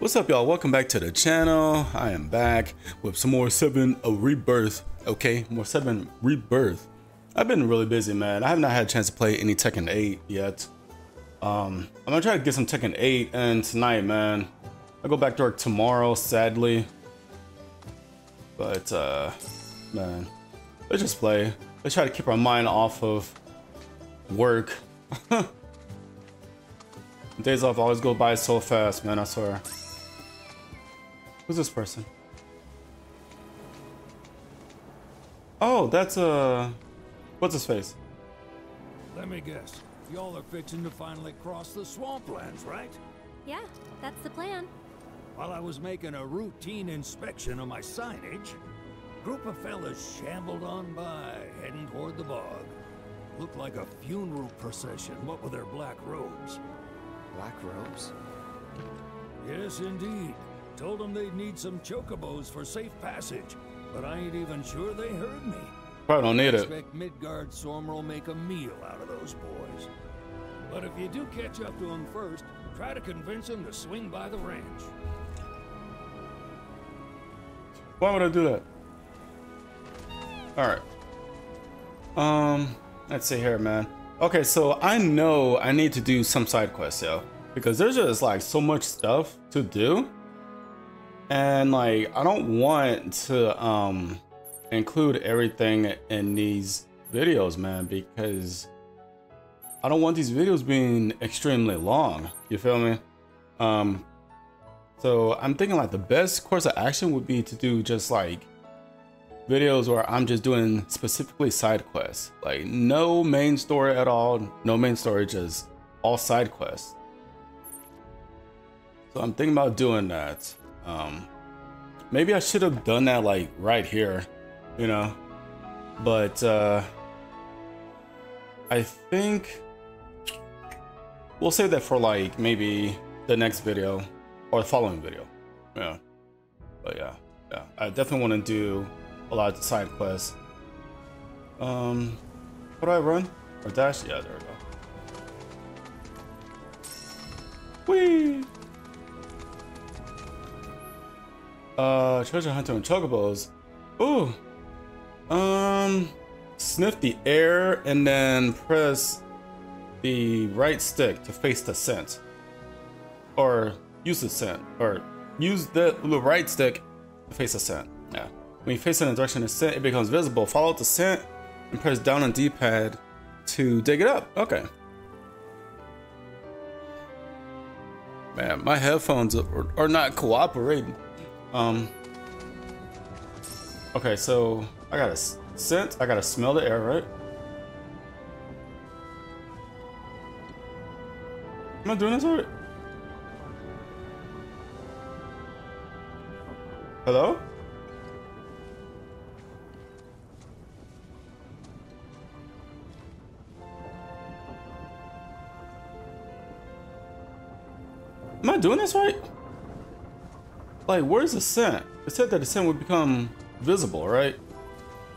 What's up, y'all? Welcome back to the channel. I am back with some more 7 Rebirth. Okay, more 7 Rebirth. I've been really busy, man. I have not had a chance to play any Tekken 8 yet. I'm gonna try to get some Tekken 8 and tonight, man. I go back to work tomorrow, sadly. But man, let's just play. Let's try to keep our mind off of work. Days off always go by so fast, man, I swear. Who's this person? Oh, that's what's his face? Let me guess. Y'all are fixing to finally cross the swamplands, right? Yeah, that's the plan. While I was making a routine inspection of my signage, a group of fellas shambled on by, heading toward the bog. Looked like a funeral procession, what with their black robes. Black robes? Yes, indeed. Told them they'd need some chocobos for safe passage, but I ain't even sure they heard me. Probably don't need it. I expect Midgard Sormer will make a meal out of those boys. But if you do catch up to them first, try to convince them to swing by the ranch. Why would I do that? All right. Let's see here, man. Okay, so I know I need to do some side quests, yo, because there's just like so much stuff to do, and like I don't want to include everything in these videos, man, because I don't want these videos being extremely long. You feel me? So I'm thinking like the best course of action would be to do just like videos where I'm just doing specifically side quests, like no main story at all, no main story, just all side quests. So I'm thinking about doing that. Maybe I should have done that like right here, you know, but I think we'll save that for like maybe the next video or the following video. Yeah, but yeah, I definitely want to do a lot of side quests. What do I run? Or dash? Yeah, there we go. Whee! Treasure hunter and chocobos. Ooh. Sniff the air and then press the right stick to face the scent. Or use the scent. Or use the right stick to face the scent. Yeah. When you face in the direction of the scent, it becomes visible. Follow the scent and press down on D-pad to dig it up. Okay. Man, my headphones are not cooperating. Okay, so I got a scent. I got to smell the air, right? Am I doing this right? Hello? Am I doing this right? Like, where's the scent? It said that the scent would become visible, right?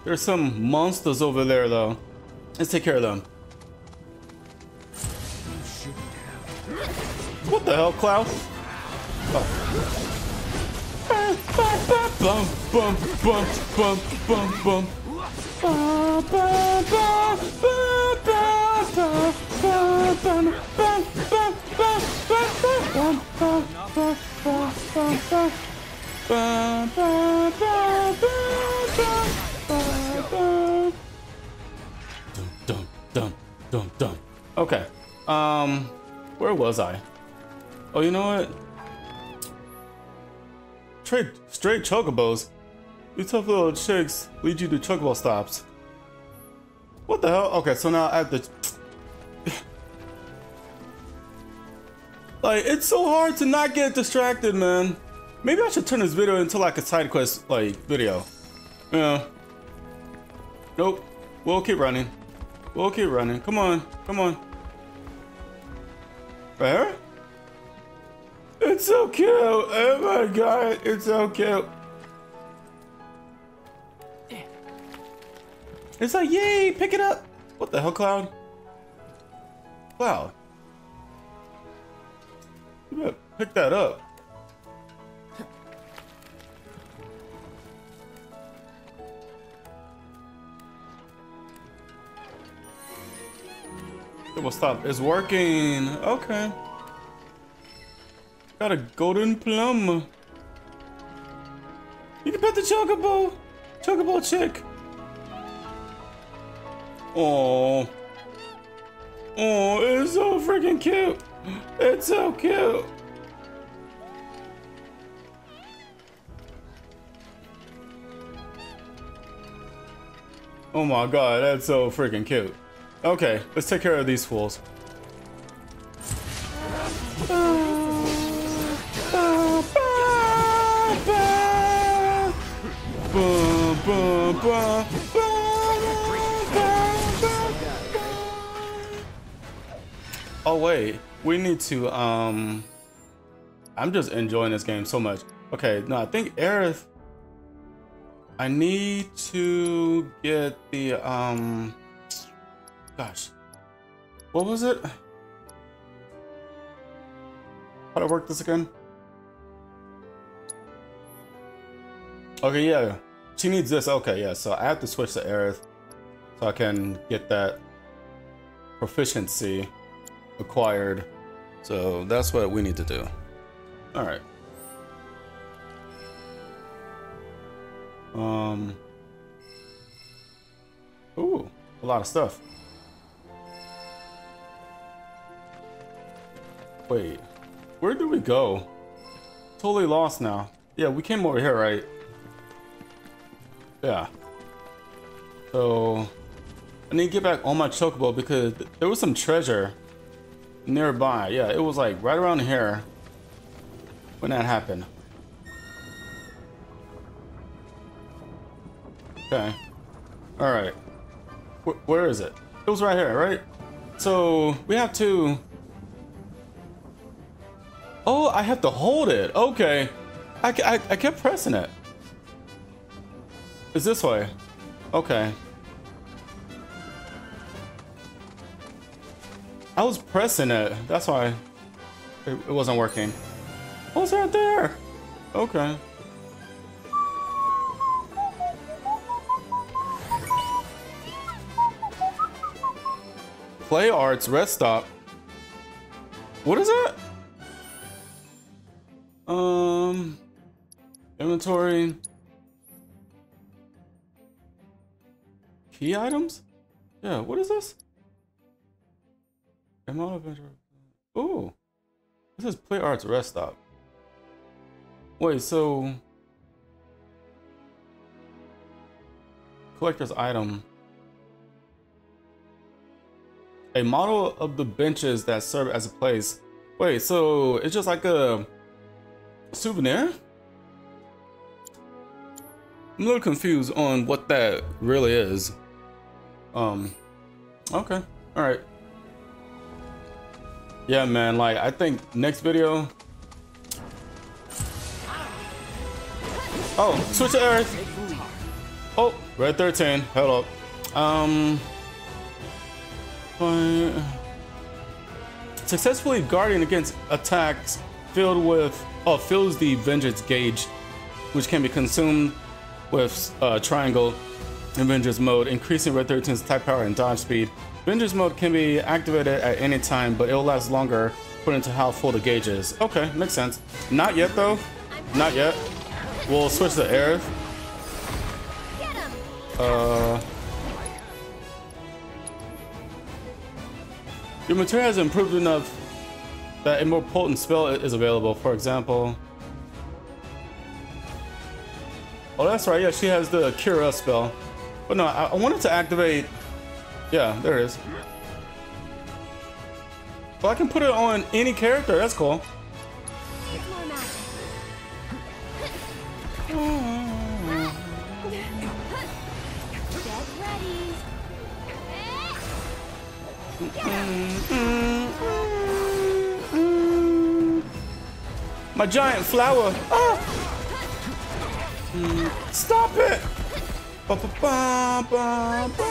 There's some monsters over there, though. Let's take care of them. What the hell, Klaus? Okay. Where was I? Oh, you know what? Straight chocobos. These tough little chicks lead you to chocobo stops. What the hell? Okay, so now I have to. Like, it's so hard to not get distracted, man. Maybe I should turn this video into like a side quest like video. Yeah. Nope. We'll keep running. We'll keep running. Come on. Come on. Where? It's so cute. Oh my god. It's so cute. It's like, yay, pick it up. What the hell, Cloud? Cloud. You better pick that up. It will stop. It's working. Okay. Got a golden plum. You can pet the chocobo. Chocobo chick. Oh. Oh, it's so freaking cute. It's so cute. Oh my god, that's so freaking cute. Okay, let's take care of these fools. Oh wait, we need to I'm just enjoying this game so much. Okay, no, I think Aerith, I need to get the gosh, what was it? How do I work this again? Okay, yeah, she needs this. Okay, yeah, so I have to switch to Aerith so I can get that proficiency acquired. So that's what we need to do. All right. Ooh, a lot of stuff. Wait, where do we go? Totally lost now. Yeah, we came over here, right? Yeah. So I need to get back on my chocobo because there was some treasure nearby. Yeah, it was like right around here when that happened. Okay. All right. Where is it? It was right here, right? So we have to. Oh, I have to hold it. Okay. I kept pressing it. It's this way. Okay. I was pressing it. That's why it wasn't working. Oh, it's right there. Okay. Play Arts Rest Stop. What is that? Inventory. Key items? Yeah, what is this? Ooh. This is Play Arts Rest Stop. Wait, so collector's item. A model of the benches that serve as a place. Wait, so it's just like a souvenir? I'm a little confused on what that really is. Okay, all right. Yeah, man, like I think next video. Oh, switch to Aerith. Oh, red 13, hello. Successfully guarding against attacks filled with fills the vengeance gauge, which can be consumed with triangle in vengeance mode, increasing red 13's attack power and dodge speed. Vengeance mode can be activated at any time, but it'll last longer according to how full the gauge is. Okay, makes sense. Not yet though, not yet. We'll switch to Aerith. Your material has improved enough that a more potent spell is available. For example, oh, that's right. Yeah, she has the Cure Us spell. But no, I wanted to activate. Yeah, there it is. Well, I can put it on any character. That's cool. My giant flower. Ah! Stop it! Ba, ba, ba, ba, ba,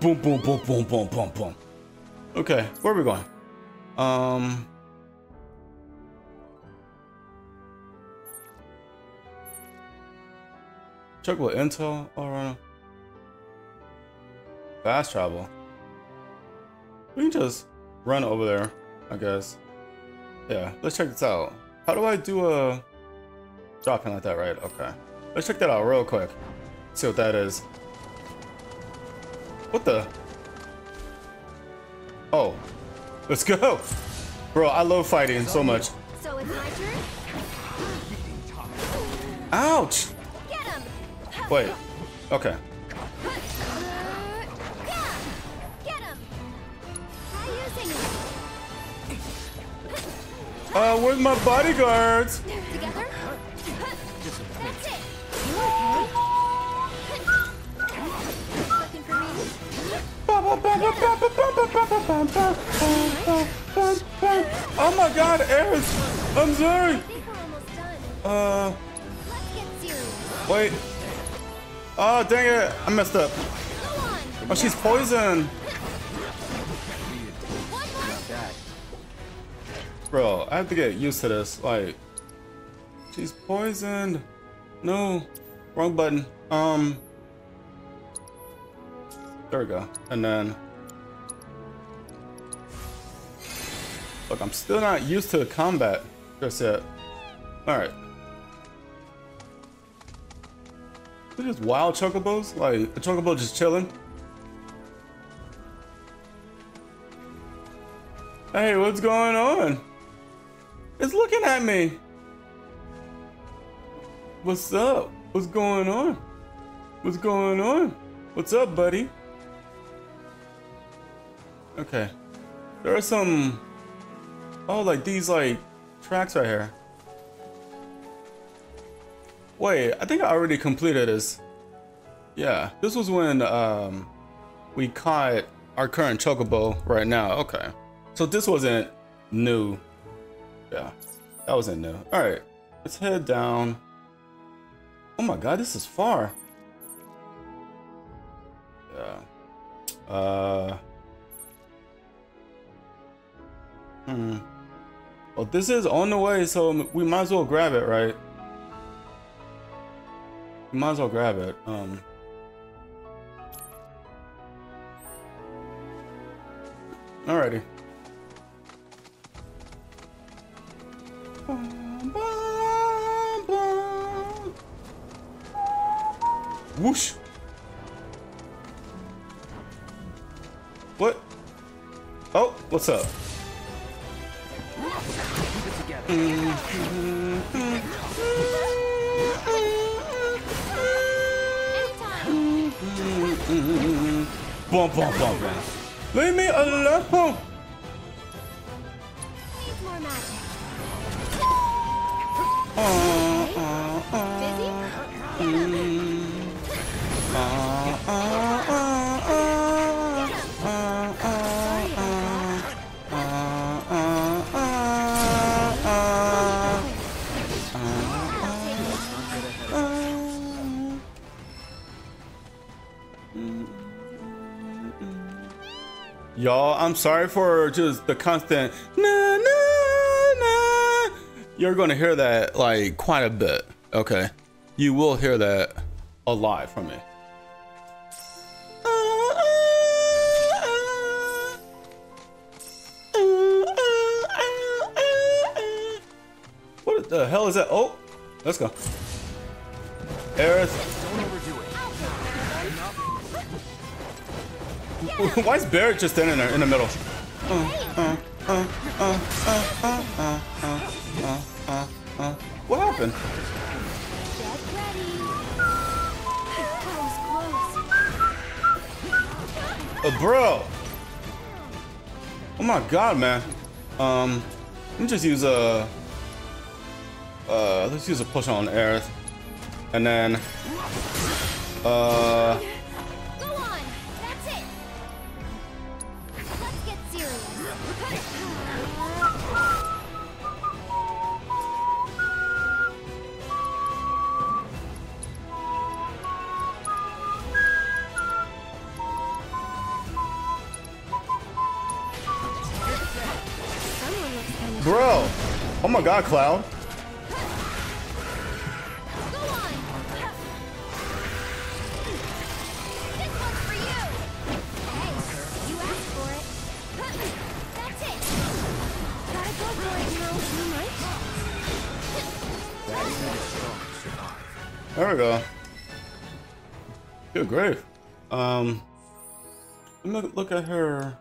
boom, boom, boom, boom, boom, boom, boom. Okay, where are we going? Check with intel or fast travel. We can just run over there, I guess. Yeah, let's check this out. How do I do a drop in like that, right? Okay. Let's check that out real quick. See what that is. What the? Oh. Let's go! Bro, I love fighting so much. So it's my turn? Ouch! Get him. Wait. Okay. Get him. Where's my bodyguards? Together? That's it. You okay? Looking for me? Oh my god, Ares! I'm sorry! I think we're almost done. Let's get serious. Wait. Oh, dang it. I messed up. Oh, she's poisoned. Bro, I have to get used to this. Like, she's poisoned. No, wrong button. There we go. And then, look, I'm still not used to combat just yet. All right. They're just wild chocobos. Like a chocobo just chilling. Hey, what's going on? It's looking at me. What's up? What's going on? What's going on? What's up, buddy? Okay, there are some, oh, like these like tracks right here. Wait, I think I already completed this. Yeah, this was when we caught our current chocobo right now. Okay, so this wasn't new. Yeah, that wasn't new. All right, let's head down. Oh my god, this is far. Yeah. Well, this is on the way, so we might as well grab it, right? We might as well grab it. Alrighty. Whoosh. What? Oh, what's up? Bump, bump, bump, man. Leave me alone. Y'all, I'm sorry for just the constant na na na. You're gonna hear that like quite a bit. Okay, you will hear that a lot from me. What the hell is that? Oh, let's go, Aerith. Why is Barrett just standing there in the middle? What happened? Oh, bro! Oh my god, man! Let me just use a. Let's use a push on Aerith, and then. Bro, oh my god, Cloud. Go on. There we go. Good grave. Let me look at her.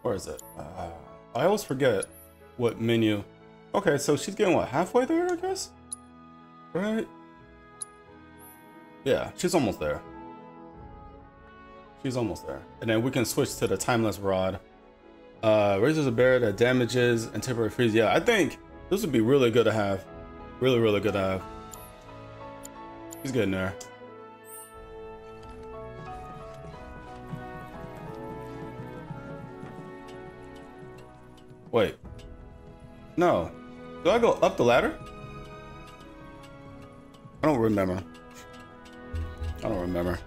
Where is it? I always forget what menu. Okay, so she's getting what, halfway there, I guess? Right? Yeah, she's almost there. She's almost there. And then we can switch to the Timeless Rod. Raises a barrier that damages and temporary freeze. Yeah, I think this would be really good to have. Really, really good to have. She's getting there. Wait. No. Do I go up the ladder? I don't remember. I don't remember.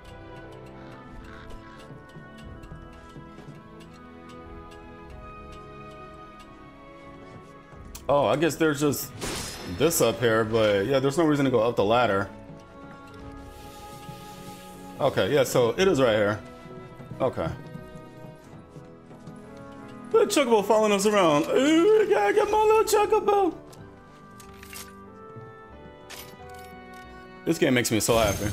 Oh, I guess there's just this up here, but yeah, there's no reason to go up the ladder. Okay, yeah, so it is right here. Okay. The chocobo following us around. Ooh, gotta get my little chocobo. This game makes me so happy.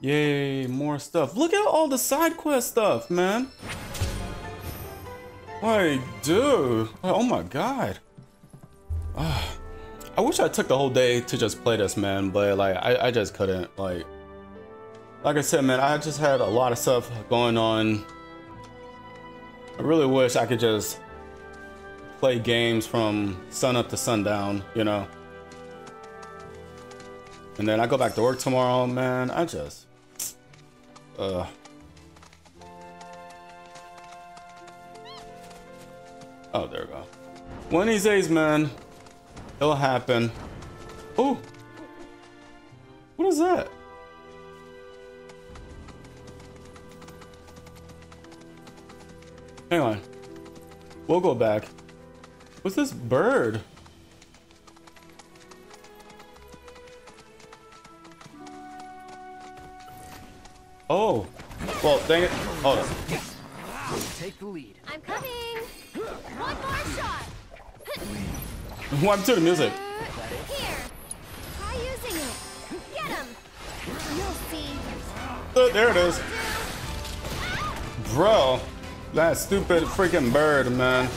Yay, more stuff. Look at all the side quest stuff, man. Like, dude. Oh my god. I wish I took the whole day to just play this, man, but like I just couldn't. Like I said, man, I just had a lot of stuff going on. I really wish I could just play games from sun up to sundown, you know. And then I go back to work tomorrow, man. I just oh, there we go. One of these days, man. It'll happen. Oh, what is that? Hang on, we'll go back. What's this bird? Oh, well, dang it. Hold on. Take the lead. I'm coming. One more shot. Wipe to the music. Here. Try using it. Get him. You'll see. There it is. Bro, that stupid freaking bird, man.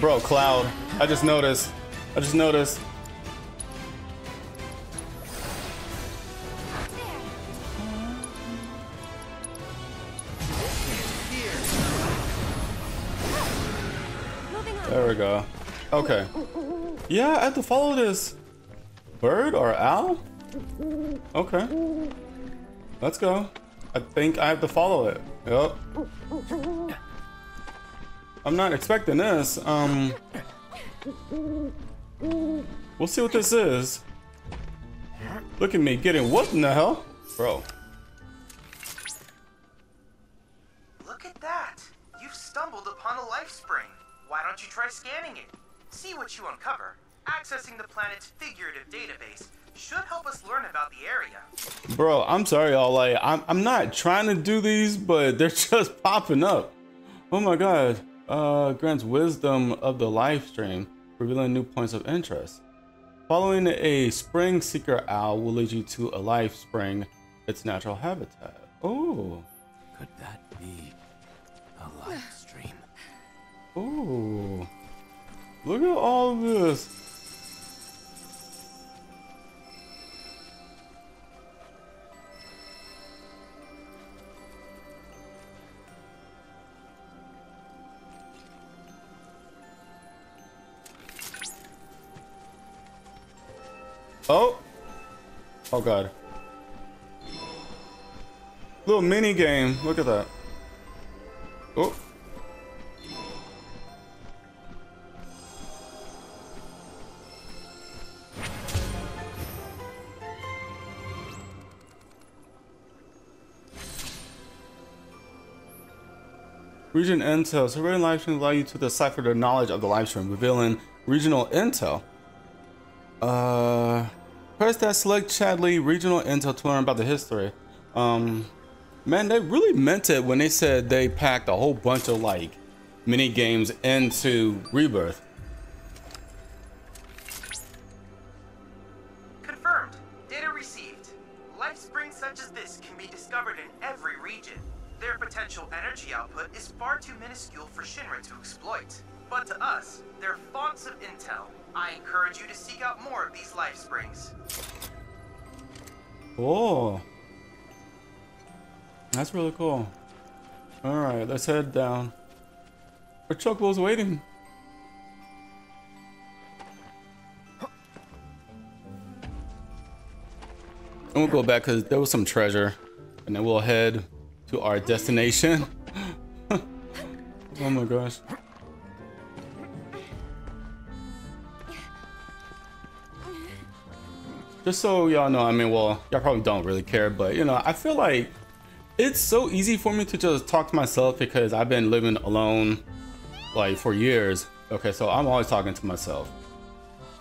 Bro, Cloud. I just noticed. I just noticed. There we go. Okay. Yeah, I have to follow this bird or owl? Okay. Let's go. I think I have to follow it. Yep. I'm not expecting this. We'll see what this is. Look at me getting what in the hell? Bro. Look at that. You've stumbled upon a life spring. Why don't you try scanning it? See what you uncover. Accessing the planet's figurative database should help us learn about the area. Bro, I'm sorry, y'all. Like, I'm not trying to do these, but they're just popping up. Oh my god. Grants wisdom of the live stream, revealing new points of interest. Following a spring seeker owl will lead you to a live spring, its natural habitat. Oh. Could that be a live stream? Ooh, look at all this. Oh, oh god. Little mini game, look at that. Oh. Region intel. Surveying live streams allow you to decipher the knowledge of the live stream, revealing regional intel. Press that select Chadley regional intel to learn about the history. Man, they really meant it when they said they packed a whole bunch of like mini games into Rebirth. Confirmed. Data received. Life springs such as this can be discovered in every region. Their potential energy output is far too minuscule for Shinra to exploit. But to us, they're fonts of intel. I encourage you to seek out more of these life springs. Oh. That's really cool. Alright, let's head down. Our Chocobo's waiting. And we'll go back because there was some treasure. And then we'll head to our destination. Oh my gosh. Just so y'all know, I mean, well, y'all probably don't really care, but you know, I feel like it's so easy for me to just talk to myself because I've been living alone like for years. Okay, so I'm always talking to myself.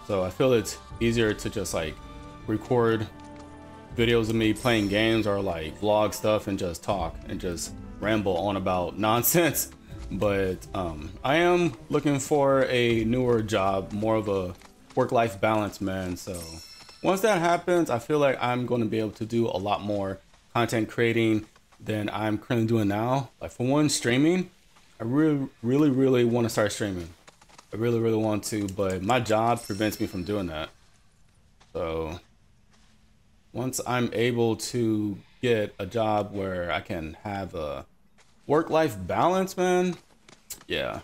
So I feel it's easier to just like record videos of me playing games or like vlog stuff and just talk and just ramble on about nonsense. But I am looking for a newer job, more of a work-life balance, man. So once that happens, I feel like I'm going to be able to do a lot more content creating than I'm currently doing now. Like for one, streaming. I really want to start streaming. I really want to, but my job prevents me from doing that. So once I'm able to get a job where I can have a work-life balance, man, yeah,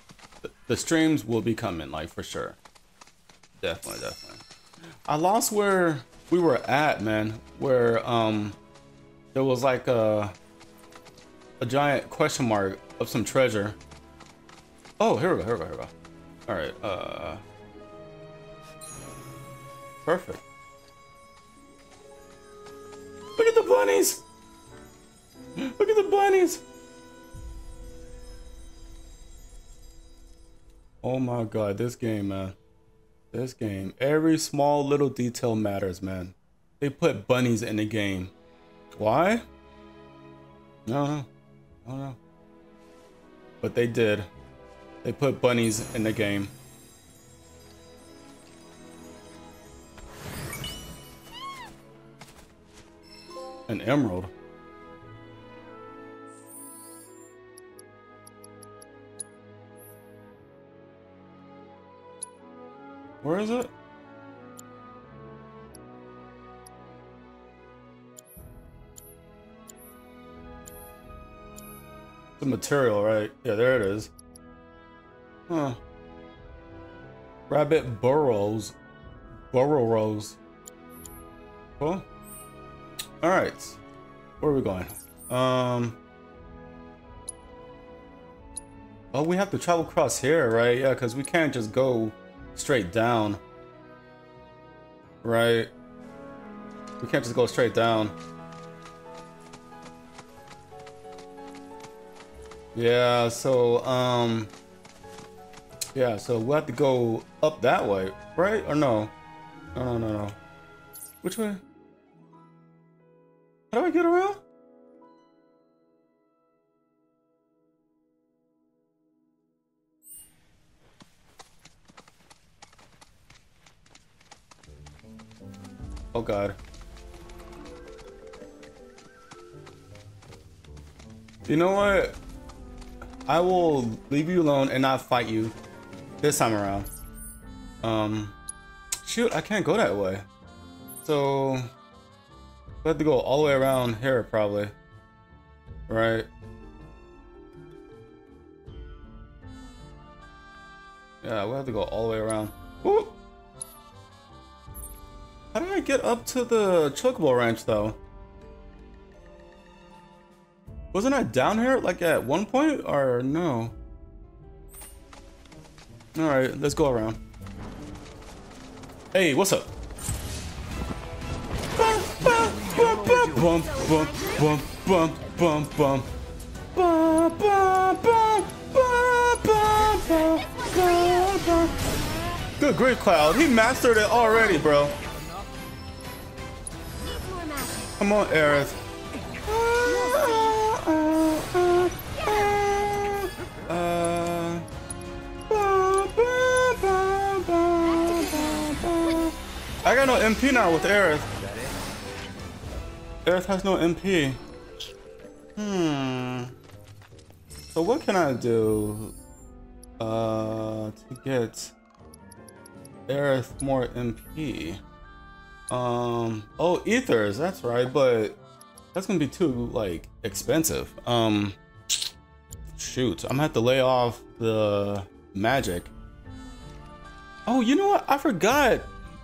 the streams will be coming, like for sure. Definitely. I lost where we were at, man, where there was like a giant question mark of some treasure. Oh, here we go. All right, perfect. Look at the bunnies! Look at the bunnies! Oh my god, this game, man. This game. Every small little detail matters, man. They put bunnies in the game. Why? No, I don't know. But they did. They put bunnies in the game. An emerald. Where is it? The material, right? Yeah, there it is. Huh. Rabbit burrows. Burrows. Cool. All right, where are we going? Oh, we have to travel across here, right? Yeah, because we can't just go straight down, right? We can't just go straight down. Yeah, so we'll have to go up that way, right? Or no? No. Which way? How do I get around? Oh god. You know what? I will leave you alone and not fight you this time around. Shoot, I can't go that way. So I have to go all the way around here, probably. Right? Yeah, we'll have to go all the way around. Whoop! How do I get up to the Chocobo Ranch, though? Wasn't I down here, like, at one point? Or no? Alright, let's go around. Hey, what's up? Bum bum bum bum bum bum bum bum bum bum bum bum. Good great Cloud, he mastered it already, bro. Come on, Aerith. no MP now with Aerith. Aerith has no MP. So what can I do to get Aerith more MP? Oh, Ethers, that's right, but that's gonna be too like expensive. Shoot, I'm gonna have to lay off the magic. Oh, you know what? I forgot.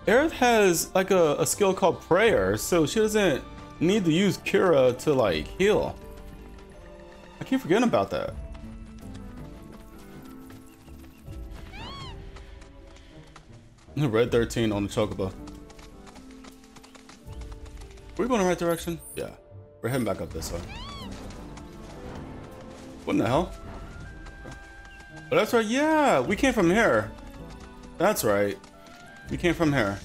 Aerith has like a skill called Prayer, so she doesn't need to use Cura to like heal. I keep forgetting about that. Red 13 on the Chocobo. We're going the right direction? Yeah. We're heading back up this way. What in the hell? Oh, that's right. Yeah, we came from here. That's right. We came from here.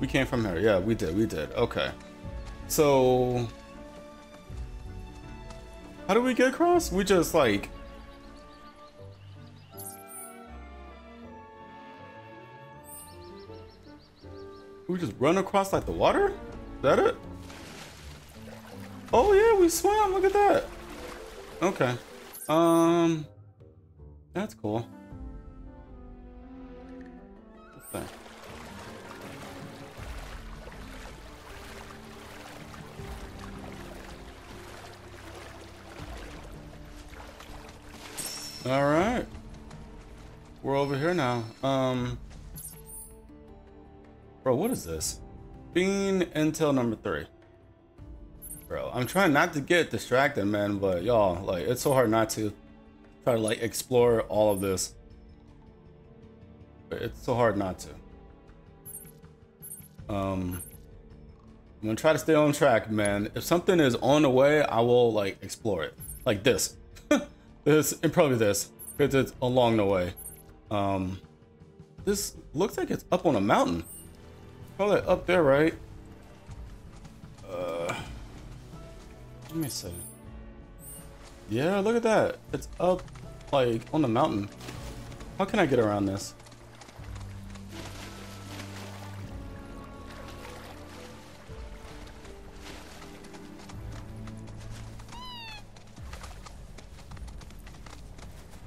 We came from here. Yeah, we did. We did. Okay. So... how do we get across? We just like... we just run across like the water? Is that it? Oh yeah, we swam. Look at that. Okay. That's cool. What's that? All right, we're over here now. Bro, what is this? Bean Intel number 3. Bro, I'm trying not to get distracted, man, but y'all, like, it's so hard not to try to like explore all of this. But it's so hard not to. I'm gonna try to stay on track, man. If something is on the way, I will like explore it, like this. This, and probably this, because it's along the way. This looks like it's up on a mountain. Probably up there, right? Let me see. Yeah, look at that. It's up, like, on the mountain. How can I get around this?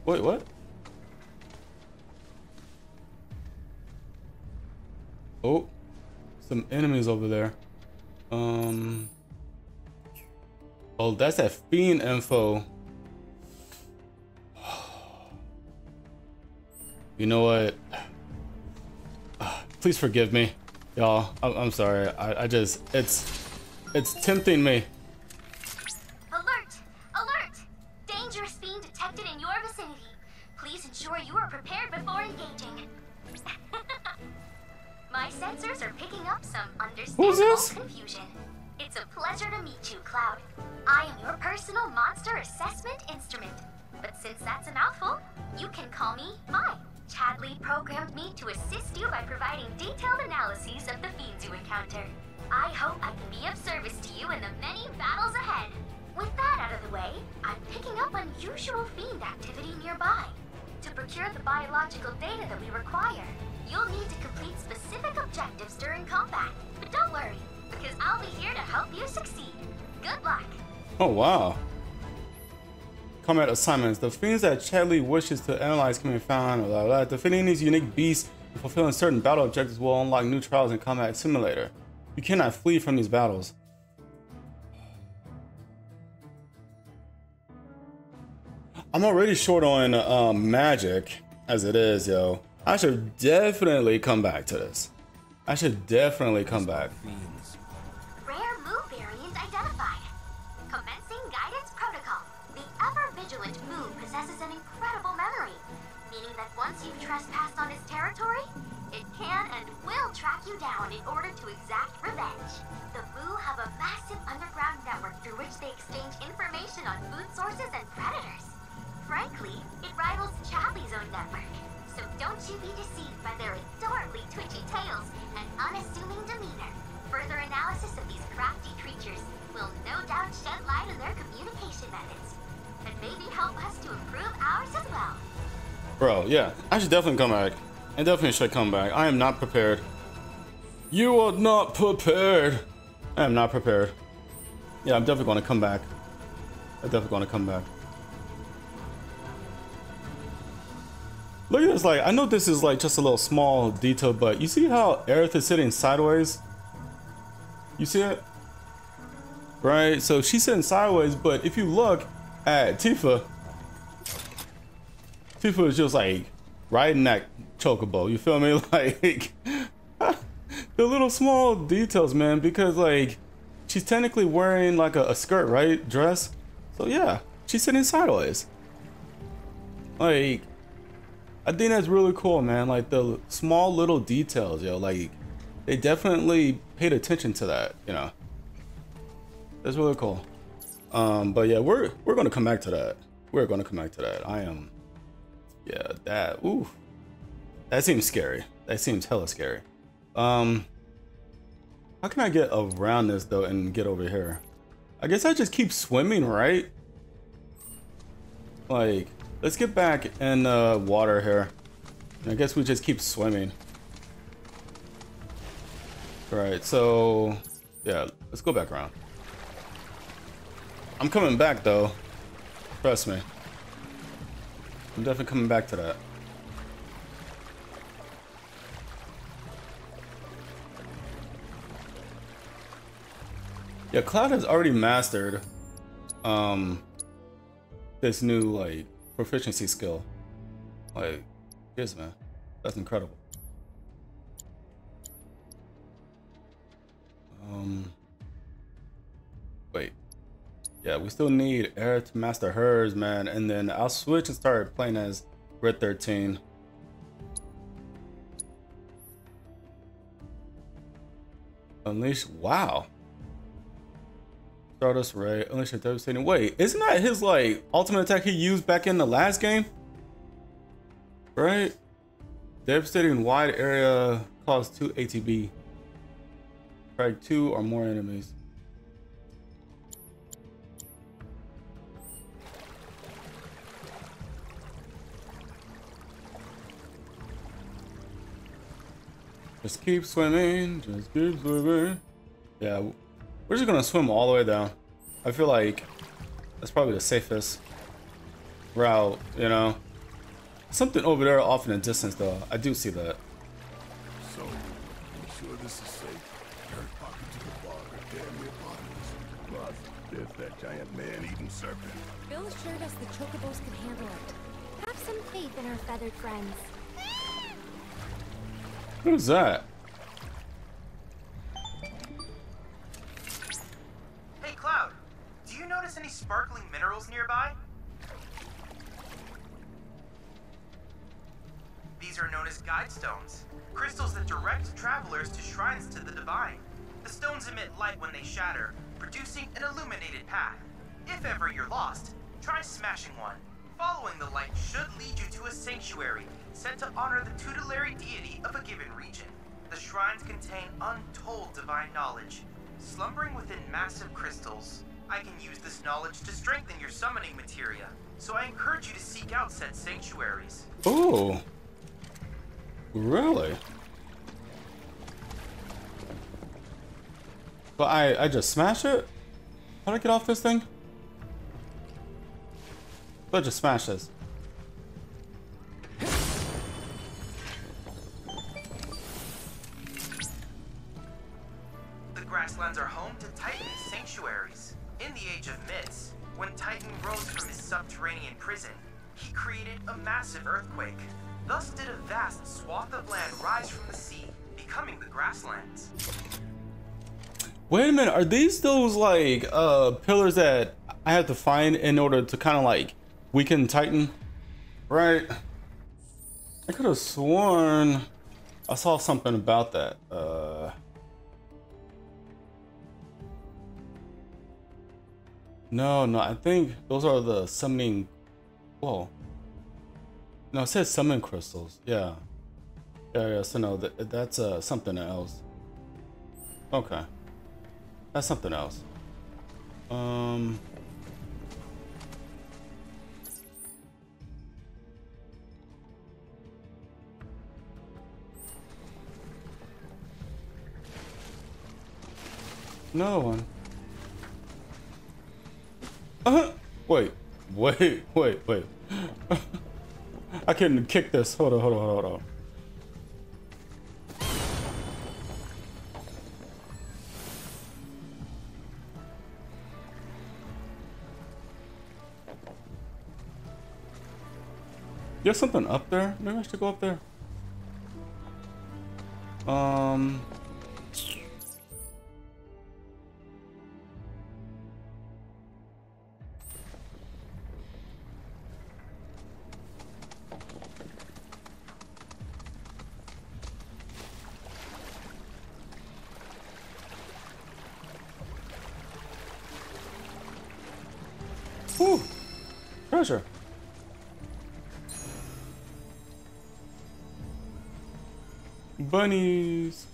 Wait, what? Oh, some enemies over there. Oh, that's that fiend info. You know what? Please forgive me, y'all. I'm sorry. I just, it's tempting me. Who's this? Confusion. It's a pleasure to meet you, Cloud. I am your personal monster assessment instrument. But since that's a mouthful, you can call me Mai. Chadley programmed me to assist you by providing detailed analyses of the fiends you encounter. I hope I can be of service to you in the many battles ahead. With that out of the way, I'm picking up unusual fiend activity nearby. To procure the biological data that we require, you'll need to complete specific objectives during combat. But don't worry, because I'll be here to help you succeed. Good luck. Oh, wow. Combat assignments. The fiends that Chadley wishes to analyze can be found. Blah, blah. Defeating these unique beasts and fulfilling certain battle objectives will unlock new trials in Combat Simulator. You cannot flee from these battles. I'm already short on magic as it is, yo. I should definitely come back to this. I should definitely come back. Rare Moo variant identified. Commencing guidance protocol. The ever-vigilant Moo possesses an incredible memory, meaning that once you've trespassed on its territory, it can and will track you down in order to exact revenge. The Moo have a massive underground network through which they exchange information on food sources and predators. Frankly, it rivals Chadley's own network. So don't you be deceived by their adorably twitchy tails and unassuming demeanor. Further analysis of these crafty creatures will no doubt shed light on their communication methods, and maybe help us to improve ours as well. Bro, yeah, I should definitely come back I definitely should come back. I am not prepared. You are not prepared. I am not prepared. Yeah, I'm definitely going to come back. I'm definitely going to come back. Look at this, like, I know this is like just a little small detail, but you see how Aerith is sitting sideways? You see it? Right? So she's sitting sideways, but if you look at Tifa, Tifa is just like riding that chocobo, you feel me? Like, the little small details, man, because like, she's technically wearing like a skirt, right? Dress. So yeah, she's sitting sideways. Like, I think that's really cool, man. Like the small little details, yo. Like they definitely paid attention to that, you know. That's really cool. But yeah, we're gonna come back to that. We're gonna come back to that. I am, yeah. That, ooh, that seems scary. That seems hella scary. How can I get around this though and get over here? I guess I just keep swimming, right? Like. Let's get back in the water here. I guess we just keep swimming. Alright, so... yeah, let's go back around. I'm coming back, though. Trust me. I'm definitely coming back to that. Yeah, Cloud has already mastered... this new, like... proficiency skill. Like, cheers, man. That's incredible. Wait. Yeah, we still need Aerith to master hers, man. And then I'll switch and start playing as Red 13. Unleash. Wow. Stardust Ray, unleash your devastating. Wait, isn't that his like ultimate attack he used back in the last game? Right? Devastating wide area, cause 2 ATB. Drag 2 or more enemies. Just keep swimming, just keep swimming. Yeah. We're just gonna swim all the way down. I feel like that's probably the safest route, you know. Something over there off in the distance though. I do see that. So, I'm sure this is safe. Aerith pocket to the bar, damn near bodies. But there's that giant man-eating serpent. Bill assured us the chocobos could handle it. Have some faith in our feathered friends. What is that? Any sparkling minerals nearby? These are known as guide stones, crystals that direct travelers to shrines to the divine. The stones emit light when they shatter, producing an illuminated path. If ever you're lost, try smashing one. Following the light should lead you to a sanctuary set to honor the tutelary deity of a given region. The shrines contain untold divine knowledge, slumbering within massive crystals. I can use this knowledge to strengthen your summoning materia, so I encourage you to seek out said sanctuaries. Oh, really? But I just smash it? How do I get off this thing? I just smash this. The grasslands are home to Titan sanctuaries. In the Age of Myths, when Titan rose from his subterranean prison, he created a massive earthquake. Thus did a vast swath of land rise from the sea, becoming the grasslands. Wait a minute, are these those like pillars that I have to find in order to kind of like weaken Titan? Right? I could have sworn I saw something about that. No, I think those are the summoning. Whoa. No, it says summon crystals. Yeah. Yeah, so no, that's something else. Okay. That's something else. another one. Wait. I couldn't kick this. Hold on. There's something up there. Maybe I should go up there. Ooh, treasure. Bunnies.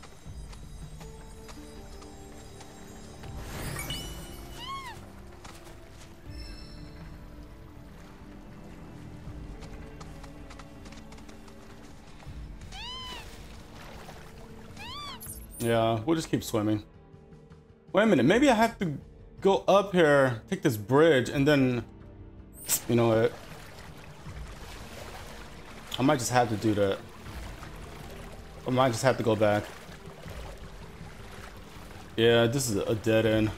Yeah, we'll just keep swimming. Wait a minute, maybe I have to go up here, take this bridge, and then, you know what? I might just have to do that. I might just have to go back. Yeah, this is a dead end.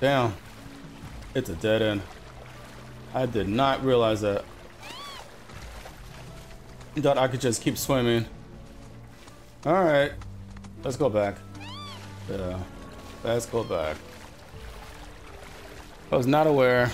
Damn. It's a dead end. I did not realize that. Thought I could just keep swimming. Alright. Let's go back. Yeah. Let's go back. I was not aware.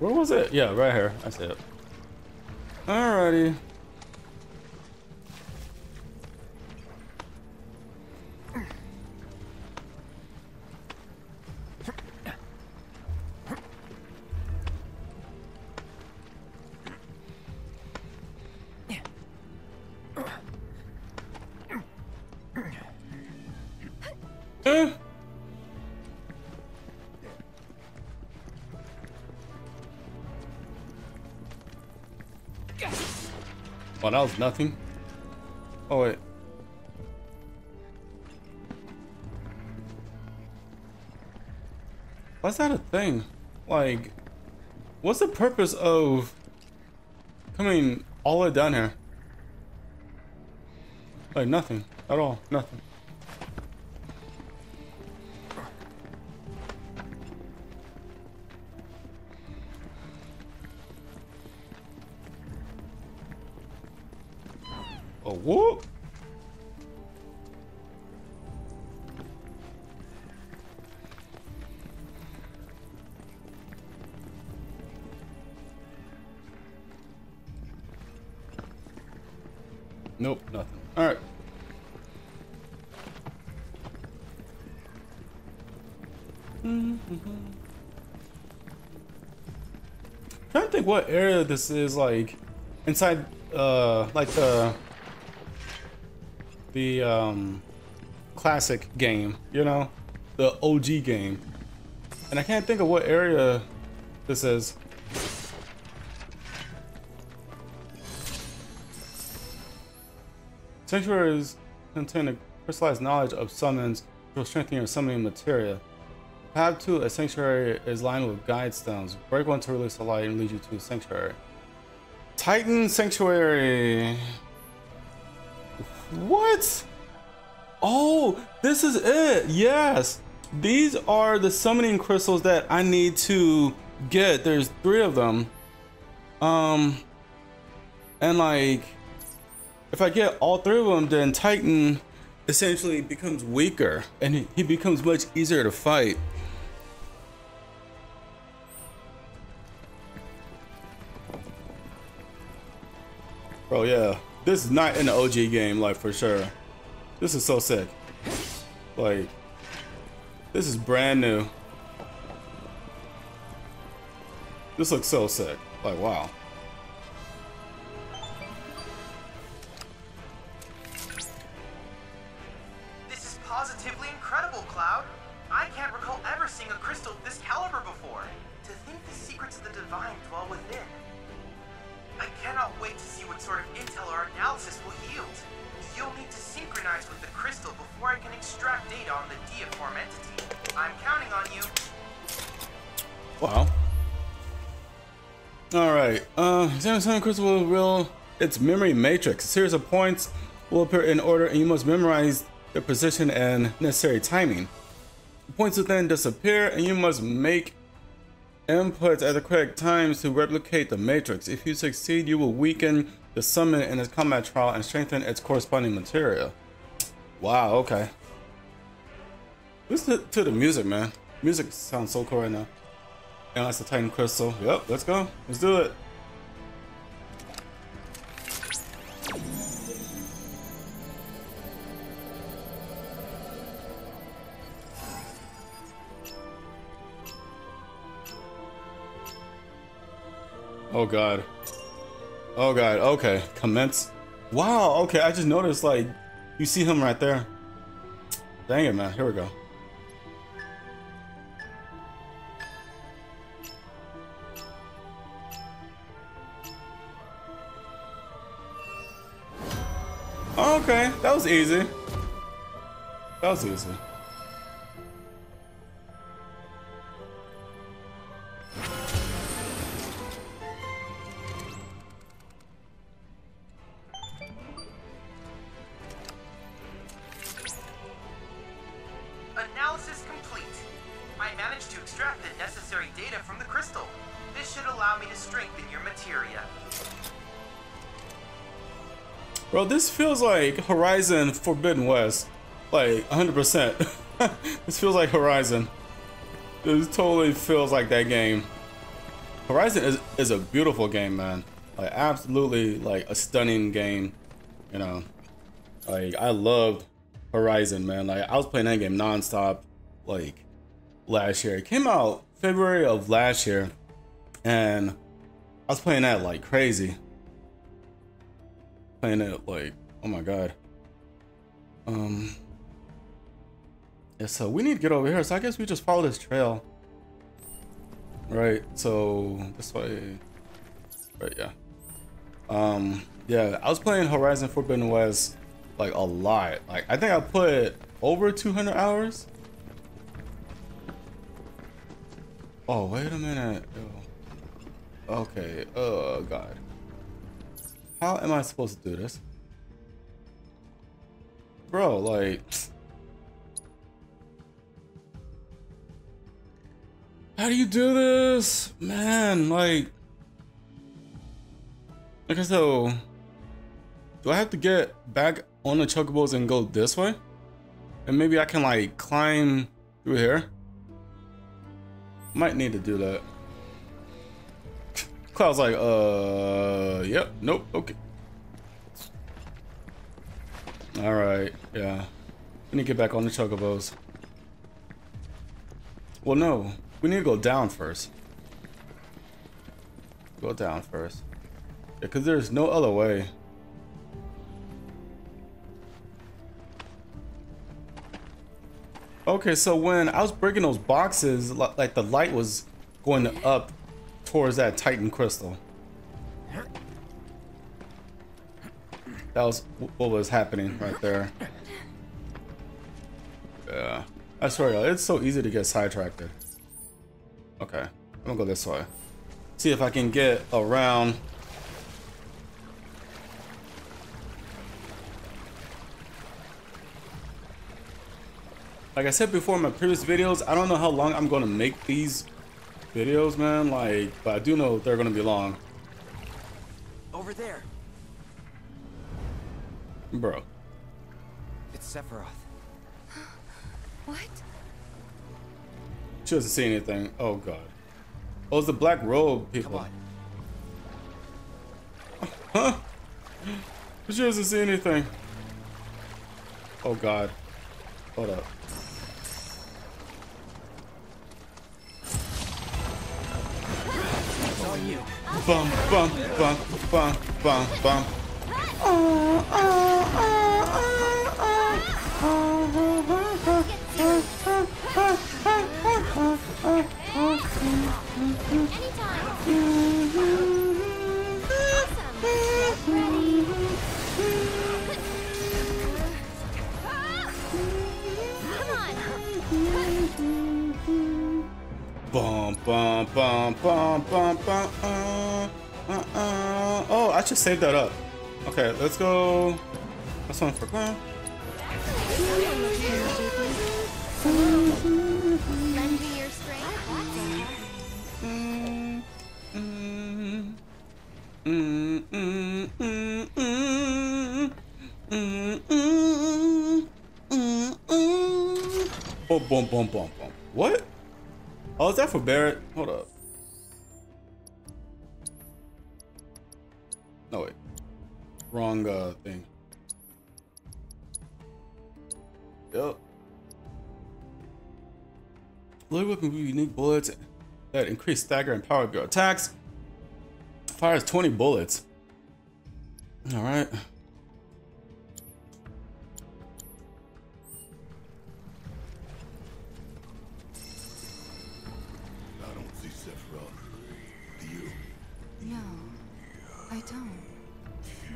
Where was it? Yeah, right here. I see it. Alrighty. Oh, that was nothing. Oh, wait. Why's that a thing? Like, what's the purpose of coming all the way down here? Like, nothing at all. Nothing. Whoop. Nope, nothing. All right. Trying to think what area this is, like inside, like the classic game, you know, the OG game, and I can't think of what area this is. Sanctuaries contain a crystallized knowledge of summons to strengthen your summoning materia. Path to a sanctuary is lined with guide stones. Break one to release a light and lead you to a sanctuary. Titan Sanctuary. What? Oh, this is it. Yes, these are the summoning crystals that I need to get. There's 3 of them, and like if I get all 3 of them, then Titan essentially becomes weaker and he becomes much easier to fight. Bro, yeah. This is not in the OG game, like, for sure. This is so sick. Like, this is brand new. This looks so sick. Like, wow. This is positively incredible, Cloud. I can't recall ever seeing a crystal of this caliber before. To think the secrets of the divine dwell within. I cannot wait to see what sort of intel our analysis will yield. You'll need to synchronize with the crystal before I can extract data on the Diaform entity. I'm counting on you. Wow. Alright, Samsung crystal will reveal its memory matrix. A series of points will appear in order and you must memorize their position and necessary timing. The points will then disappear and you must make inputs at the correct times to replicate the matrix. If you succeed, you will weaken the summon in its combat trial and strengthen its corresponding material. Wow, okay. Listen to the music, man. Music sounds so cool right now. And that's the Titan Crystal. Yep, let's go. Let's do it. Oh god. Oh god, okay. Commence. Wow, okay, I just noticed, like, you see him right there. Dang it, man. Here we go. Okay, that was easy. That was easy. Bro, this feels like Horizon Forbidden West, like 100%. This feels like Horizon. This totally feels like that game. Horizon is a beautiful game, man. Like, absolutely, like, a stunning game, you know. Like, I loved Horizon, man. Like, I was playing that game nonstop, like, last year. It came out February of last year, and I was playing that like crazy. Playing it like, oh my god. Yeah, so we need to get over here, so I guess we just follow this trail, right? So this way, right? Yeah. Yeah, I was playing Horizon Forbidden West like a lot. Like, I think I put over 200 hours. Oh, wait a minute. Ew. Okay. Oh god. How am I supposed to do this? Bro, like... How do you do this? Man, like... Okay, so... Do I have to get back on the chocobos and go this way? And maybe I can, like, climb through here? Might need to do that. Cloud's like, yep, nope, okay. Alright, yeah. We need to get back on the chocobos. Well, no. We need to go down first. Go down first. Yeah, because there's no other way. Okay, so when I was breaking those boxes, like, the light was going up towards that Titan crystal. That was what was happening right there. Yeah, I swear, it's so easy to get sidetracked. Okay, I'm gonna go this way. See if I can get around. Like I said before in my previous videos, I don't know how long I'm gonna make these videos, man, like, but I do know they're gonna be long. Over there. Bro. It's Sephiroth. What? She doesn't see anything. Oh god. Oh, it's the black robe people. Come on. Huh? But she doesn't see anything. Oh god. Hold up. Bum bum bum bum bum bum. Bum bum bum bum bum bum. Oh, I should save that up. Okay, let's go. That's one for clan. Oh, boom, boom, boom, boom. What? Oh, is that for Barrett? Hold up. No, wait. Wrong thing. Yep. Blade weapon with unique bullets that increase stagger and power of your attacks. Fires 20 bullets. Alright.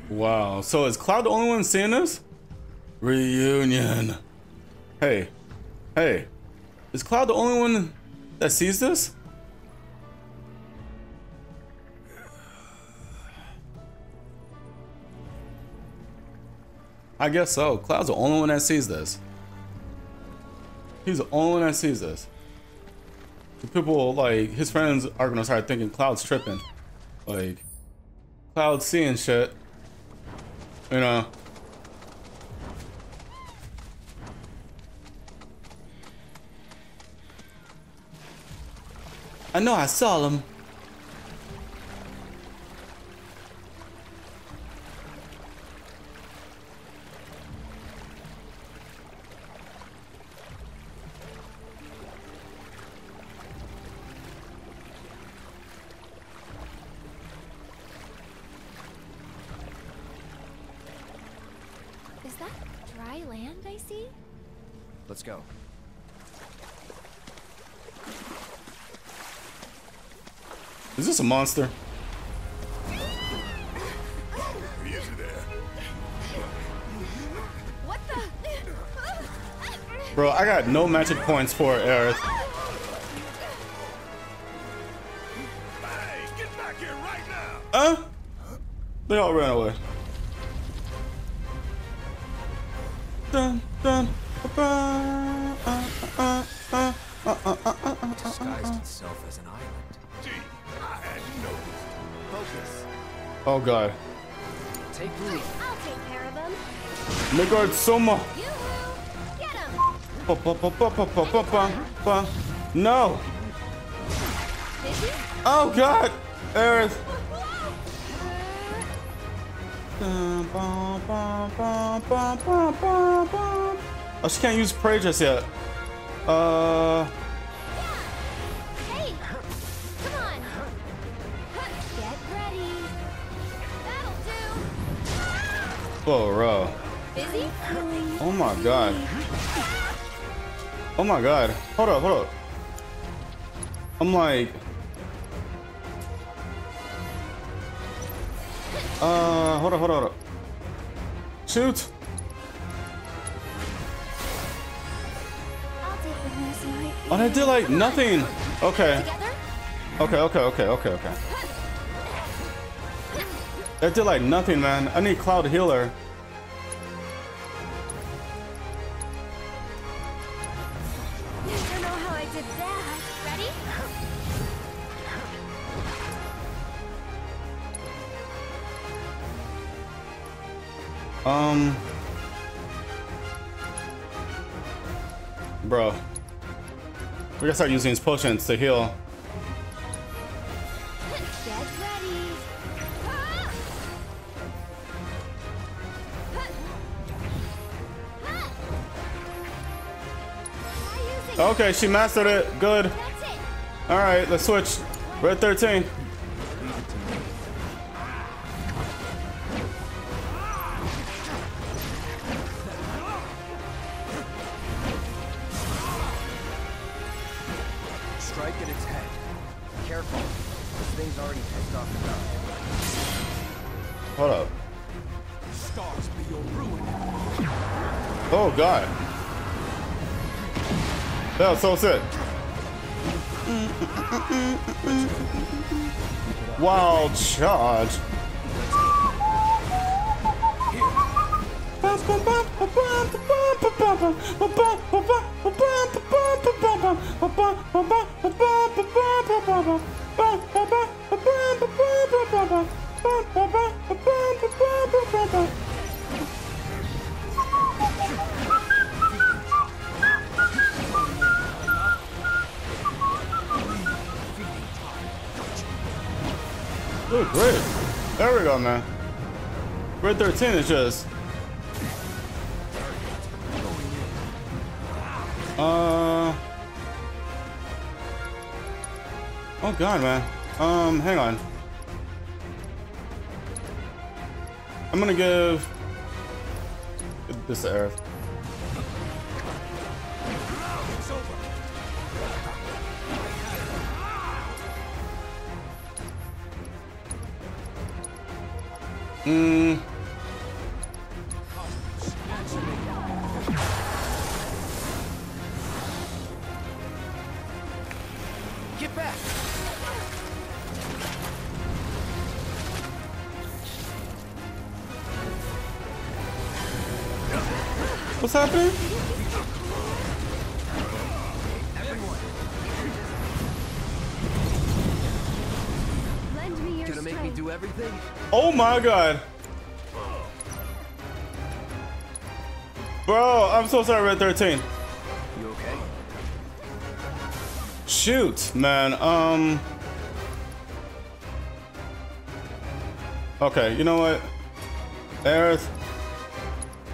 Wow, so is Cloud the only one seeing this? Reunion. Hey, hey, is Cloud the only one that sees this? I guess so. Cloud's the only one that sees this. He's the only one that sees this. The people, like, his friends are gonna start thinking Cloud's tripping. Like, Cloud's seeing shit. You know. I know I saw him. Is this a monster? What the? Bro, I got no magic points for Aerith. Hey, get back here right now. They all ran away. Dun dun ba ba. Disguised itself as an island. Oh god. Take lead. I'll take care of him. Midgard Sormer. Get him. Pa, pa, pa, pa, pa, pa, pa, pa. No. Did you? Oh god. Aerith. Oh, she can't use Prey just yet. Oh, bro. Busy? Oh my god. Oh my god. Hold up, hold up. I'm like... hold up, hold up, hold up. Shoot! Oh, that did like nothing! Okay. Okay, okay, okay, okay, okay. That did like nothing, man. I need Cloud Healer. You don't know how I did that. Ready? Bro, we gotta start using these potions to heal. Okay, she mastered it. Good. All right, let's switch. We're at 13. Strike at its head. Careful. This thing's already pissed off enough. Hold up. Stars be your ruin. Oh god. That was so sick. Wild charge. Dude, great. There we go, man. Grade 13 is just. Oh god, man. Hang on. I'm gonna give this to Aerith. Get back. What's happening? Everything? Oh my god. Bro, I'm so sorry, Red 13. You okay? Shoot, man. Okay, you know what? Aerith.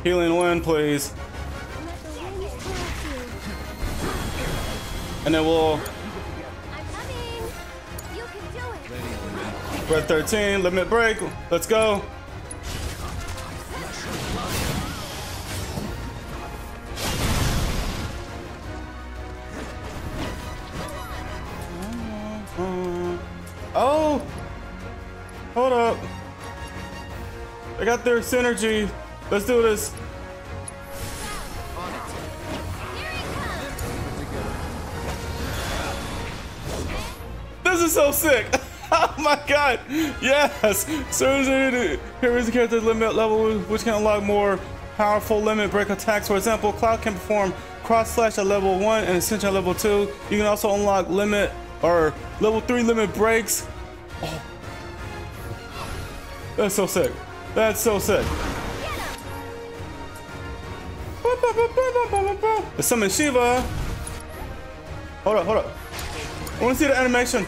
Healing wind, please. And then we'll... We're at 13, limit break, let's go. Oh, hold up. They got their synergy. Let's do this. This is so sick. Oh my god! Yes! Seriously, here is the character's limit level, which can unlock more powerful limit break attacks. For example, Cloud can perform cross slash at level 1 and Ascension at level 2. You can also unlock limit or level 3 limit breaks. Oh. That's so sick. That's so sick. Let's summon Shiva. Hold up, hold up. I want to see the animation.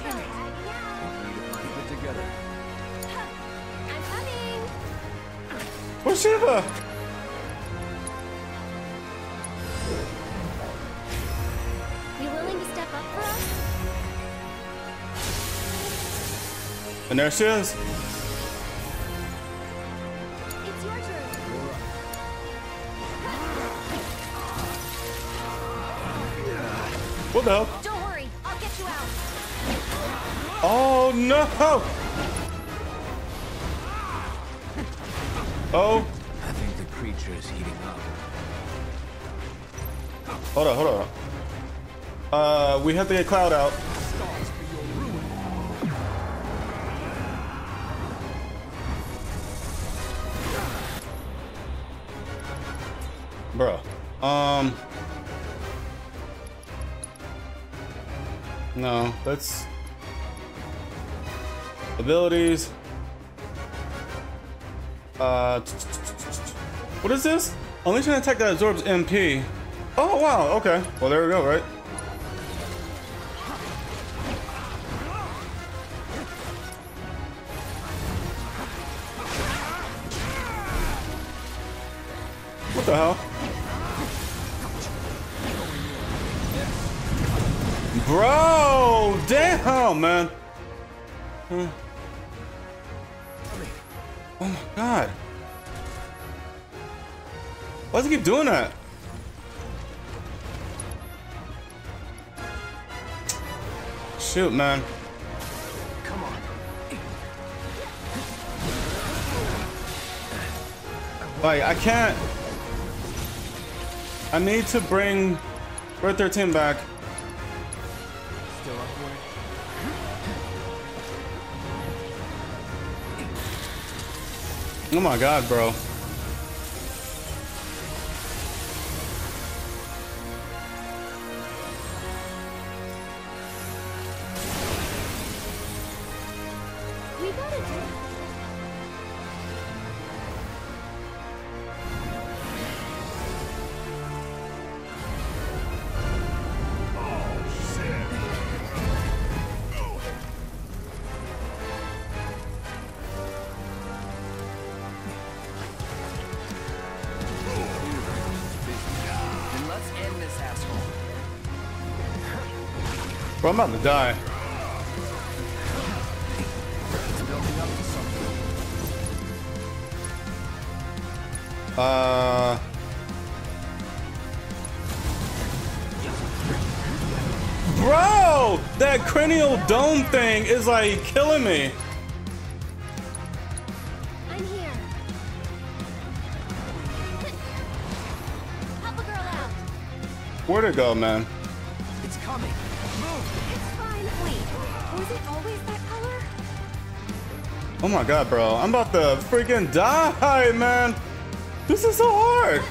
Where's Shiva? You willing to step up for us? And there she is. It's your turn. What the hell? Don't worry, I'll get you out. Oh no! Oh, I think the creature is heating up. Hold on, hold on. We have to get Cloud out. Bro. No, let's abilities. What is this? Unleash an attack that absorbs MP. Oh wow, okay. Well there we go, right? What the hell? Bro, damn, man. Oh my god. Why does he keep doing that? Shoot, man. Come on. Like, I can't. I need to bring Red 13 back. Still up for it. Oh my god, bro. Bro, I'm about to die. Bro! That cranial dome thing is like killing me. Where'd it go, man? It's coming. Oh my god, bro. I'm about to freaking die, man. This is so hard.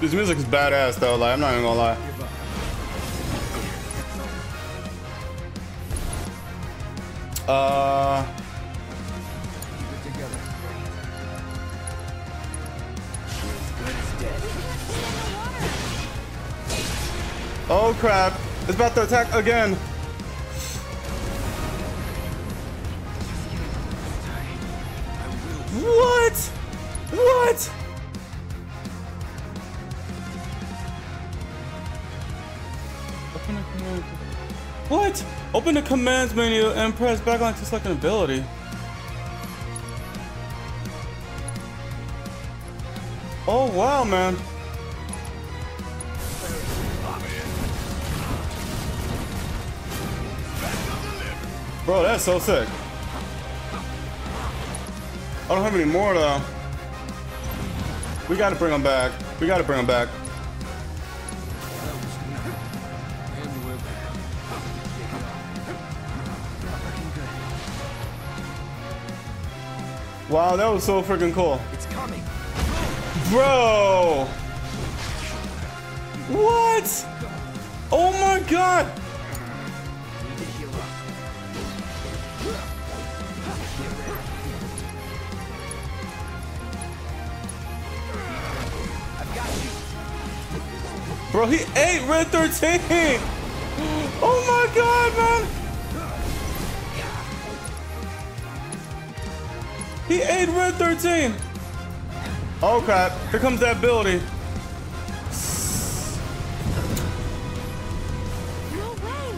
This music is badass, though. Like, I'm not even gonna lie. Oh crap, it's about to attack again. What? What? Open the command. What? Open the commands menu and press back on to select an ability. Oh wow, man. Bro, that's so sick. I don't have any more though. We gotta bring them back. We gotta bring them back. Wow, that was so freaking cool. It's coming. Bro! What? Oh my god! Bro, he ate Red 13! Oh my god, man! He ate Red 13! Oh crap, here comes that ability. No way.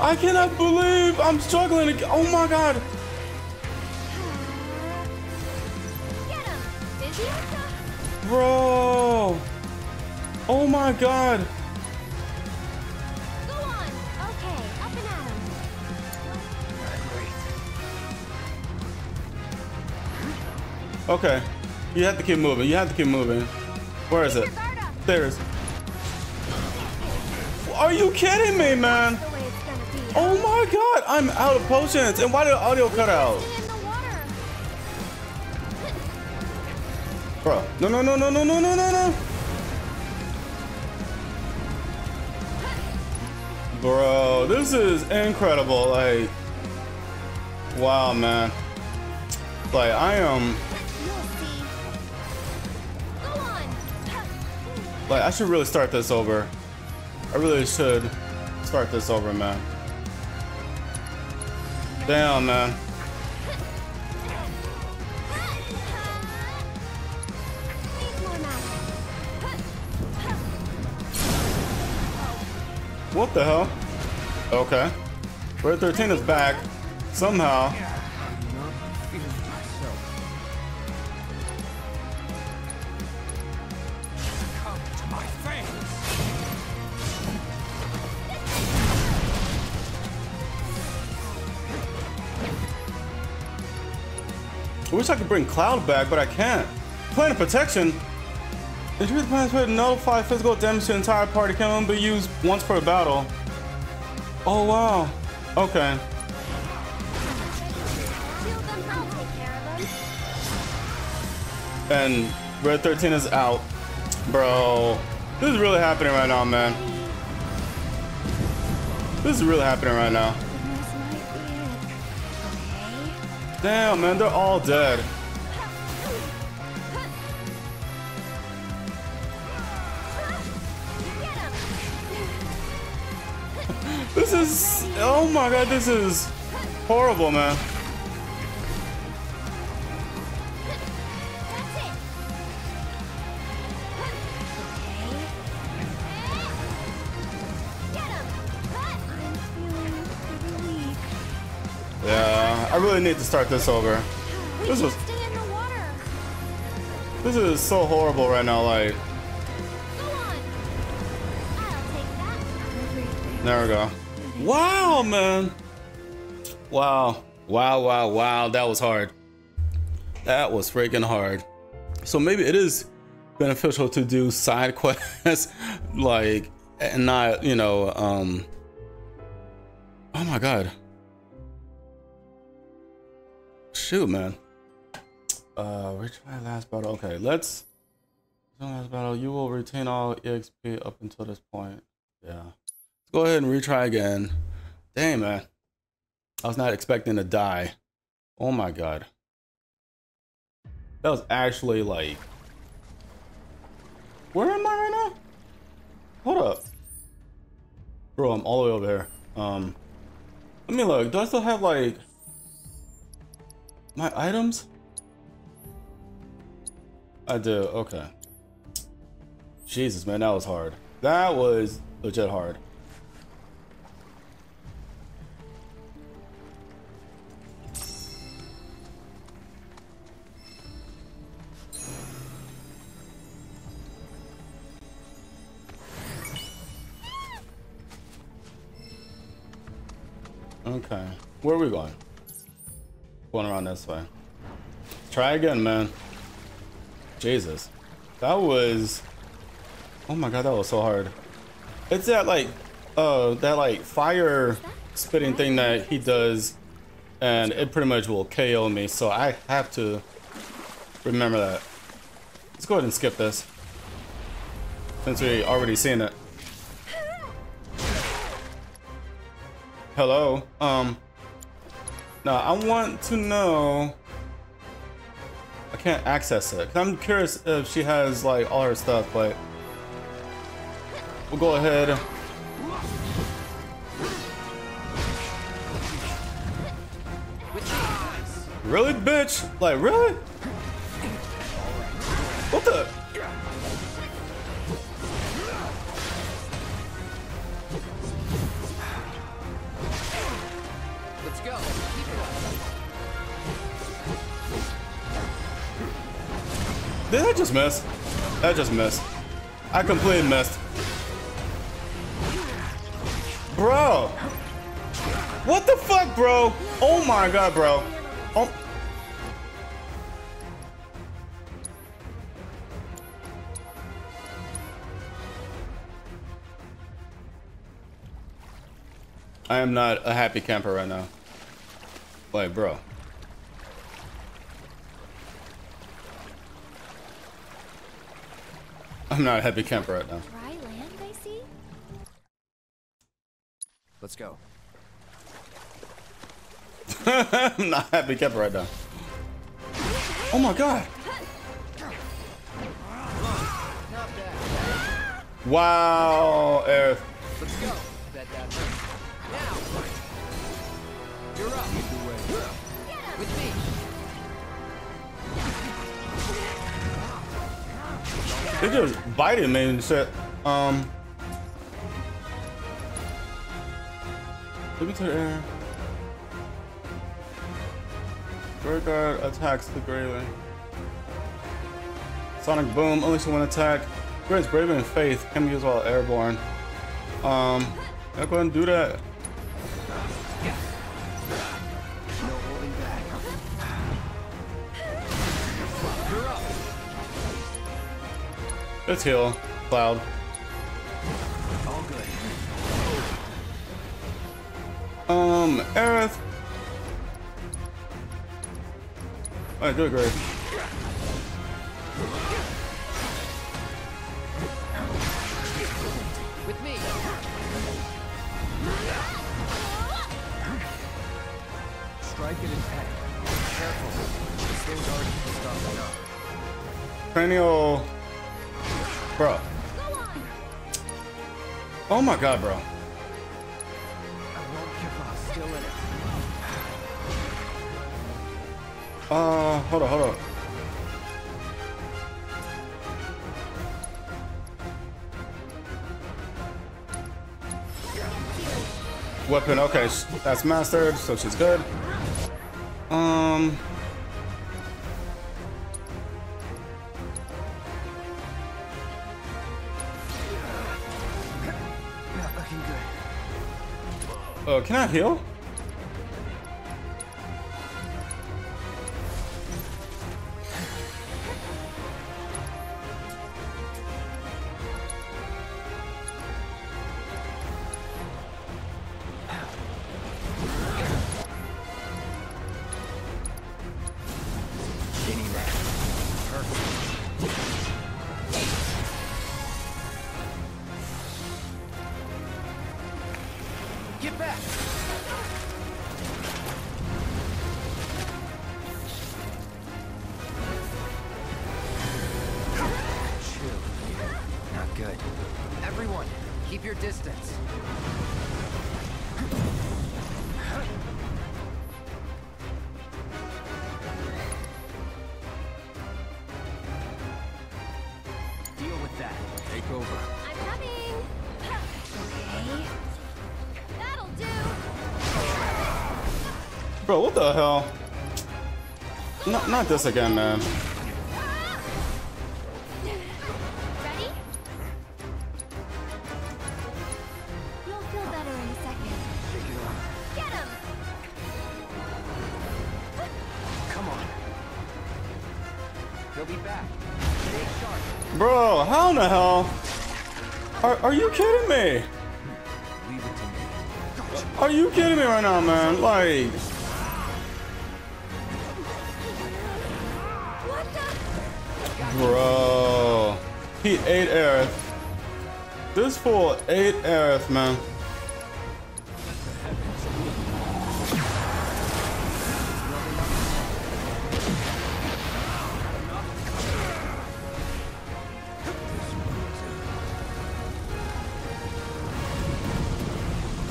I cannot believe I'm struggling again. Oh my god! Get him. Did you? Bro! Oh my god! Go on. Okay, up and at him. Okay, you have to keep moving. You have to keep moving. Where is it? There it is. Are you kidding me, man? Oh my god! I'm out of potions. And why did the audio cut out? Bro, no, no, no, no, no, no, no, no. Bro, this is incredible. Like, wow, man. Like, I am. Like, I should really start this over. I really should start this over, man. Damn, man. What the hell? Okay. Red 13 is back. Somehow. I wish I could bring Cloud back, but I can't. Plan of protection? The truth plan to nullify physical damage to the entire party, can only be used once per battle. Oh wow. Okay. And Red 13 is out. Bro. This is really happening right now, man. This is really happening right now. Damn, man, they're all dead. This is... oh my god, this is horrible, man. I really need to start this over. This was... this is so horrible right now, like... there we go. Wow, man! Wow. Wow, wow, wow. That was hard. That was freaking hard. So maybe it is beneficial to do side quests, like, and not, you know, oh my god. Shoot, man. Where did my last battle? Okay, let's... last battle. You will retain all EXP up until this point. Yeah. Let's go ahead and retry again. Dang, man. I was not expecting to die. Oh my god. That was actually like... where am I right now? Hold up. Bro, I'm all the way over here. Let me look. Do I still have like... my items? I do, okay. Jesus, man, that was hard. That was legit hard. Okay, where are we going? Going around this way. Try again, man. Jesus, that was... oh my god, that was so hard. It's that like fire spitting thing that he does, and it pretty much will KO me, so I have to remember that. Let's go ahead and skip this since we already seen it. Hello. Now, I want to know... I can't access it. I'm curious if she has, like, all her stuff, but... we'll go ahead. Really, bitch? Like, really? What the... did I just miss? I just missed. I completely missed. Bro! What the fuck, bro? Oh my god, bro. Oh. I am not a happy camper right now. Like, bro. I'm not a happy camper right now. Dry land, I see. Let's go. I'm not a happy camper right now. Oh my god! Wow, Aerith. Let's go. Now. You're up. With me. They just biting me and shit. Jupiter Air. Guard attacks the Graven. Sonic Boom, unleash one attack. Grants Bravery and Faith can be used while airborne. I'll go ahead and do that. Let's heal, Cloud. All good. Aerith. Alright, do it, Greg. With me. Strike and attack. Careful. Stay guarded to stop the knock. Cranial. Bro. Oh my god, bro. I won't give up. Still in it. Hold on. Weapon, okay, that's mastered, so she's good. Oh, can I heal? Bro, what the hell? No, not this again, man. Ready? You'll feel better in a second. Get him! Come on. He'll be back. Stay sharp. Bro, how in the hell? Are you kidding me? Are you kidding me right now, man? Like. Bro, he ate Aerith. This fool ate Aerith, man.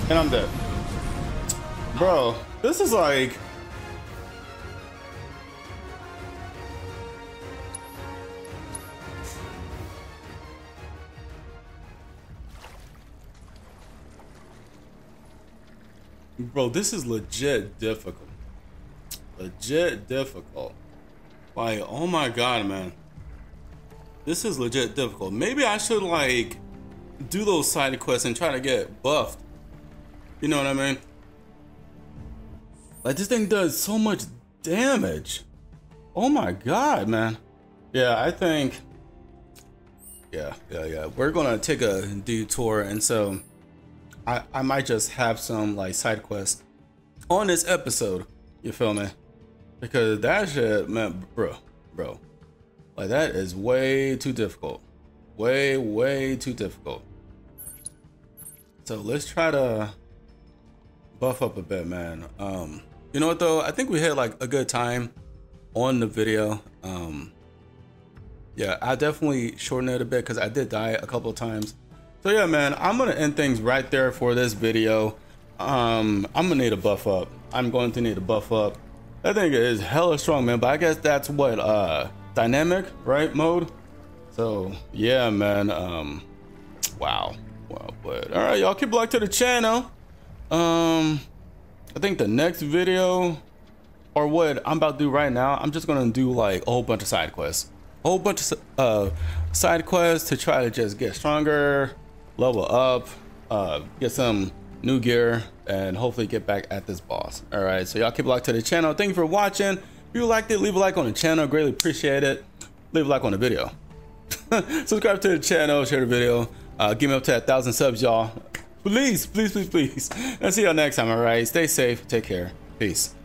And I'm dead. Bro, this is like. Bro, this is legit difficult. Legit difficult. Like, oh my god, man. This is legit difficult. Maybe I should, like, do those side quests and try to get buffed. You know what I mean? Like, this thing does so much damage. Oh my god, man. Yeah, I think. Yeah. We're gonna take a detour, and so. I might just have some like side quests on this episode, you feel me? Because that shit, man, bro, like that is way too difficult, way too difficult. So let's try to buff up a bit, man. You know what though? I think we had like a good time on the video. Yeah, I definitely shortened it a bit because I did die a couple of times. So yeah, man, I'm gonna end things right there for this video. I'm gonna need a buff up. I'm going to need a buff up. That thing is hella strong, man, but I guess that's what, dynamic, right, mode? So yeah, man, wow, but all right, y'all keep a like to the channel. I think the next video, or what I'm about to do right now, I'm just gonna do like a whole bunch of side quests, to try to just get stronger, level up, get some new gear, and hopefully get back at this boss. All right, so y'all keep locked to the channel. Thank you for watching. If you liked it, leave a like on the channel, greatly appreciate it. Leave a like on the video. Subscribe to the channel, share the video, give me up to 1,000 subs, y'all. Please, please, please, please. And see y'all next time. All right, stay safe, take care, peace.